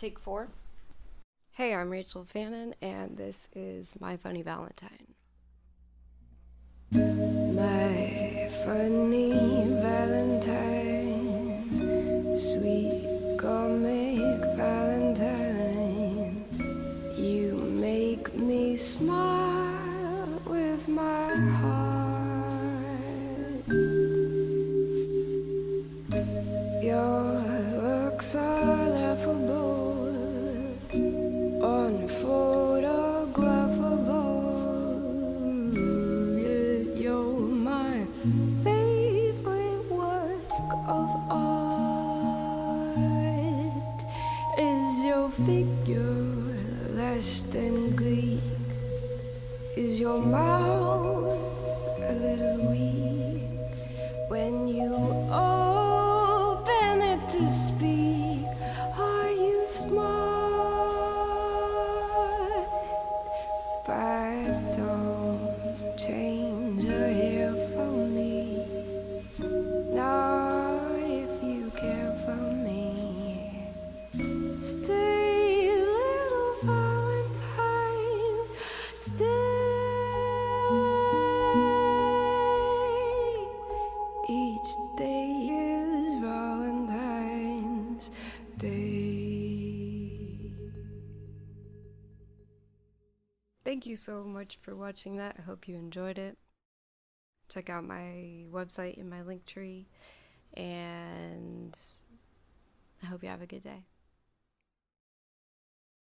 Take 4. Hey, I'm Rachel Fannin, and this is My Funny Valentine. My funny valentine, sweet comic valentine, you make me smile with my heart. Your looks are laughable, unphotographable, yeah, you're my favorite work of art. Is your figure less than Greek? Is your mouth a little weak? When you open it to speak, are you smart? Don't change a hair for me. Now if you care for me, stay, little valentine, stay. Each day is Valentine's Day. Thank you so much for watching that. I hope you enjoyed it. Check out my website in my Linktree, and I hope you have a good day.